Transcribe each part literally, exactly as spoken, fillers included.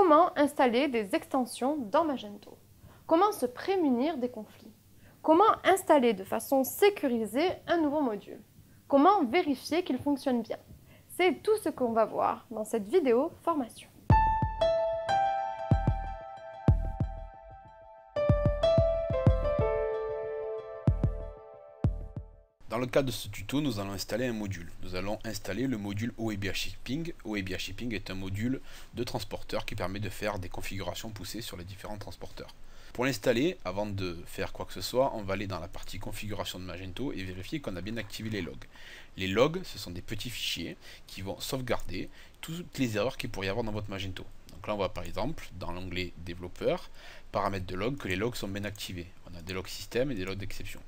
Comment installer des extensions dans Magento? Comment se prémunir des conflits? Comment installer de façon sécurisée un nouveau module? Comment vérifier qu'il fonctionne bien? C'est tout ce qu'on va voir dans cette vidéo formation. Dans le cadre de ce tuto, nous allons installer un module. Nous allons installer le module O E B R Shipping. O E B R Shipping est un module de transporteur qui permet de faire des configurations poussées sur les différents transporteurs. Pour l'installer, avant de faire quoi que ce soit, on va aller dans la partie configuration de Magento et vérifier qu'on a bien activé les logs. Les logs, ce sont des petits fichiers qui vont sauvegarder toutes les erreurs qu'il pourrait y avoir dans votre Magento. Donc là, on voit par exemple, dans l'onglet développeur, paramètres de log, que les logs sont bien activés. On a des logs système et des logs d'exception.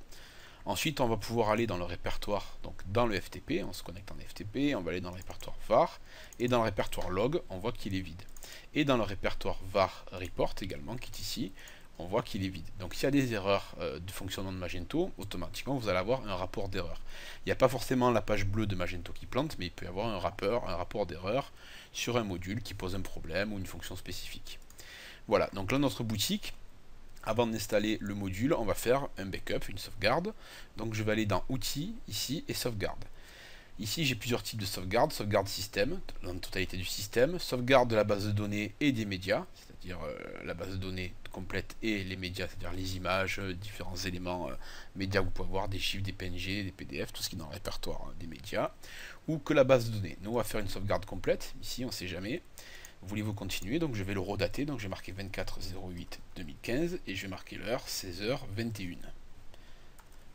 Ensuite, on va pouvoir aller dans le répertoire, donc dans le F T P, on se connecte en F T P, on va aller dans le répertoire V A R, et dans le répertoire log, on voit qu'il est vide. Et dans le répertoire V A R report également, qui est ici, on voit qu'il est vide. Donc s'il y a des erreurs euh, de fonctionnement de Magento, automatiquement vous allez avoir un rapport d'erreur. Il n'y a pas forcément la page bleue de Magento qui plante, mais il peut y avoir un, rapport, un rapport d'erreur sur un module qui pose un problème ou une fonction spécifique. Voilà, donc là notre boutique. Avant d'installer le module, on va faire un backup, une sauvegarde. Donc je vais aller dans Outils, ici, et Sauvegarde. Ici, j'ai plusieurs types de sauvegarde. Sauvegarde système, dans la totalité du système. Sauvegarde de la base de données et des médias, c'est-à-dire euh, la base de données complète et les médias, c'est-à-dire les images, euh, différents éléments euh, médias que vous pouvez avoir, des chiffres, des P N G, des P D F, tout ce qui est dans le répertoire hein, des médias. Ou que la base de données. Nous, on va faire une sauvegarde complète. Ici, on ne sait jamais. Voulez-vous continuer? Donc je vais le redater, donc j'ai marqué vingt-quatre zéro huit deux mille quinze et je vais marquer l'heure seize heures vingt et une.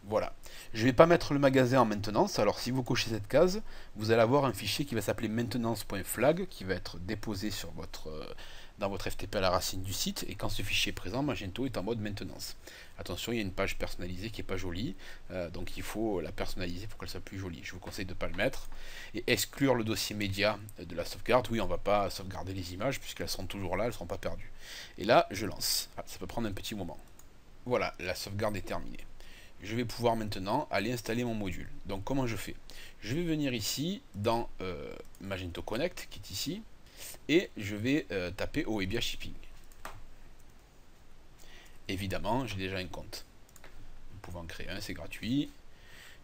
Voilà. Je ne vais pas mettre le magasin en maintenance, alors si vous cochez cette case, vous allez avoir un fichier qui va s'appeler maintenance.flag qui va être déposé sur votre, euh, dans votre F T P à la racine du site, et quand ce fichier est présent, Magento est en mode maintenance. Attention, il y a une page personnalisée qui n'est pas jolie, euh, donc il faut la personnaliser pour qu'elle soit plus jolie. Je vous conseille de ne pas le mettre. Et exclure le dossier média de la sauvegarde. Oui, on ne va pas sauvegarder les images puisqu'elles seront toujours là, elles ne seront pas perdues. Et là, je lance. Ah, ça peut prendre un petit moment. Voilà, la sauvegarde est terminée. Je vais pouvoir maintenant aller installer mon module. Donc comment je fais? Je vais venir ici dans euh, Magento Connect qui est ici et je vais euh, taper O E B R Shipping. Évidemment, j'ai déjà un compte. Vous pouvez en créer un, c'est gratuit.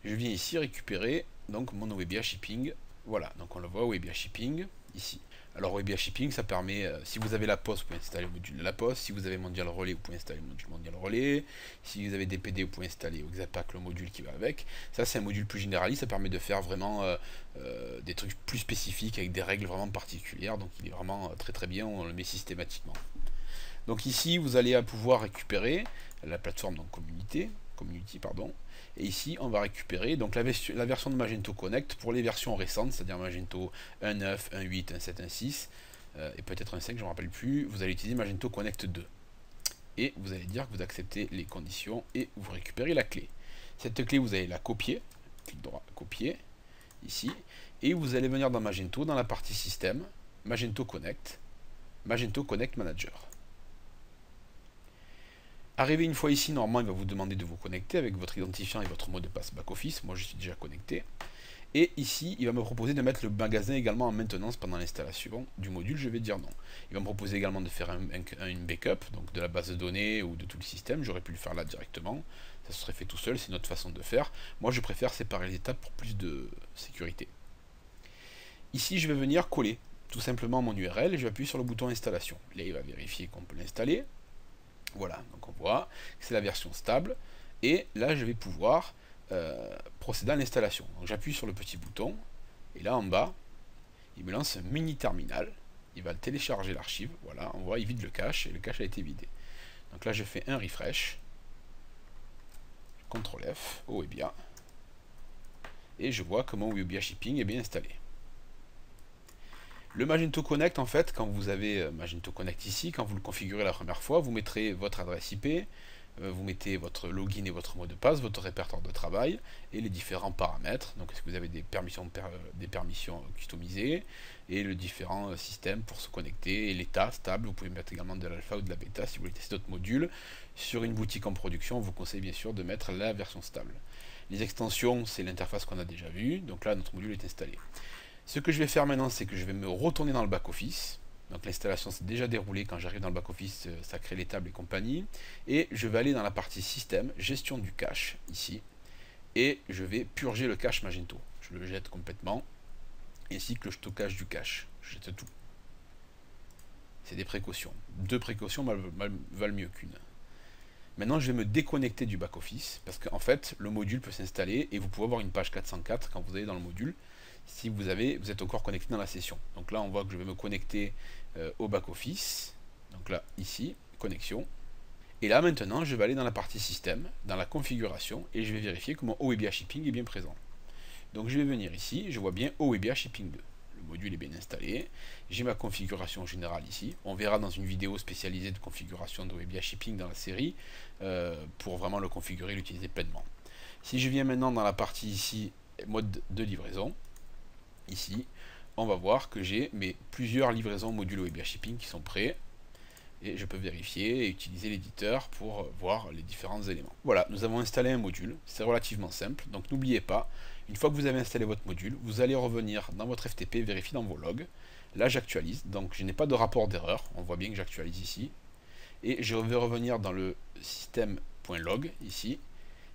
Je viens ici récupérer donc mon O E B R Shipping. Voilà, donc on le voit O E B R Shipping ici. Alors O E B R Shipping, ça permet, euh, si vous avez la poste, vous pouvez installer le module de la poste, si vous avez Mondial Relais, vous pouvez installer le module Mondial Relais, si vous avez D P D, vous pouvez installer Oxapac, le module qui va avec. Ça c'est un module plus généraliste, ça permet de faire vraiment euh, euh, des trucs plus spécifiques avec des règles vraiment particulières, donc il est vraiment euh, très très bien, on le met systématiquement. Donc ici, vous allez pouvoir récupérer la plateforme donc communauté, community, pardon. Et ici, on va récupérer donc la, la version de Magento Connect pour les versions récentes, c'est-à-dire Magento un neuf, un huit, un sept, un six euh, et peut-être un cinq, je ne me rappelle plus. Vous allez utiliser Magento Connect deux. Et vous allez dire que vous acceptez les conditions et vous récupérez la clé. Cette clé, vous allez la copier. Clic droit, copier, ici. Et vous allez venir dans Magento, dans la partie système, Magento Connect, Magento Connect Manager. Arrivé une fois ici, normalement, il va vous demander de vous connecter avec votre identifiant et votre mot de passe back-office. Moi, je suis déjà connecté. Et ici, il va me proposer de mettre le magasin également en maintenance pendant l'installation du module. Je vais dire non. Il va me proposer également de faire un, un, une backup, donc de la base de données ou de tout le système. J'aurais pu le faire là directement. Ça se serait fait tout seul, c'est notre façon de faire. Moi, je préfère séparer les étapes pour plus de sécurité. Ici, je vais venir coller tout simplement mon U R L et je vais appuyer sur le bouton installation. Là, il va vérifier qu'on peut l'installer. Voilà, donc on voit que c'est la version stable. Et là, je vais pouvoir euh, procéder à l'installation. Donc j'appuie sur le petit bouton. Et là, en bas, il me lance un mini terminal. Il va télécharger l'archive. Voilà, on voit, il vide le cache. Et le cache a été vidé. Donc là, je fais un refresh. contrôle F. Oh, et bien. Et je vois que mon O E B R Shipping est bien installé. Le Magento Connect, en fait, quand vous avez Magento Connect ici, quand vous le configurez la première fois, vous mettrez votre adresse I P, vous mettez votre login et votre mot de passe, votre répertoire de travail et les différents paramètres. Donc, est-ce que vous avez des permissions, des permissions customisées et les différents systèmes pour se connecter et l'état stable. Vous pouvez mettre également de l'alpha ou de la bêta si vous voulez tester d'autres modules. Sur une boutique en production, on vous conseille bien sûr de mettre la version stable. Les extensions, c'est l'interface qu'on a déjà vue. Donc là, notre module est installé. Ce que je vais faire maintenant, c'est que je vais me retourner dans le back-office, Donc l'installation s'est déjà déroulée. Quand j'arrive dans le back-office, ça crée les tables et compagnie. Et je vais aller dans la partie système, gestion du cache, ici. Et je vais purger le cache Magento. Je le jette complètement. Ainsi que le stockage du cache. Je jette tout. C'est des précautions. Deux précautions valent mieux qu'une. Maintenant, je vais me déconnecter du back-office parce qu'en fait, le module peut s'installer et vous pouvez avoir une page quatre cent quatre quand vous allez dans le module si vous, avez, vous êtes encore connecté dans la session. Donc là, on voit que je vais me connecter euh, au back-office. Donc là, ici, connexion. Et là, maintenant, je vais aller dans la partie système, dans la configuration et je vais vérifier que mon O W B A Shipping est bien présent. Donc je vais venir ici, je vois bien O W B A Shipping deux. Le module est bien installé, j'ai ma configuration générale ici, on verra dans une vidéo spécialisée de configuration de O W B A Shipping dans la série, euh, pour vraiment le configurer et l'utiliser pleinement. Si je viens maintenant dans la partie ici, mode de livraison, ici, on va voir que j'ai mes plusieurs livraisons module O W B A Shipping qui sont prêts, et je peux vérifier et utiliser l'éditeur pour voir les différents éléments. Voilà, nous avons installé un module, c'est relativement simple, donc n'oubliez pas, une fois que vous avez installé votre module, vous allez revenir dans votre F T P, vérifier dans vos logs. Là, j'actualise, donc je n'ai pas de rapport d'erreur, on voit bien que j'actualise ici. Et je vais revenir dans le système.log, ici,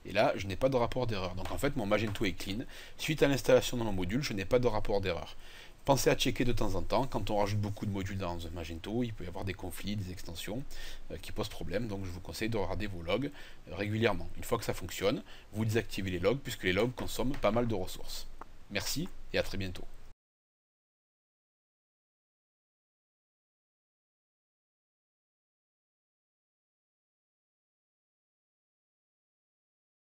et là, je n'ai pas de rapport d'erreur. Donc en fait, mon Magento est clean. Suite à l'installation dans mon module, je n'ai pas de rapport d'erreur. Pensez à checker de temps en temps, quand on rajoute beaucoup de modules dans un Magento, il peut y avoir des conflits, des extensions euh, qui posent problème, donc je vous conseille de regarder vos logs régulièrement. Une fois que ça fonctionne, vous désactivez les logs, puisque les logs consomment pas mal de ressources. Merci et à très bientôt.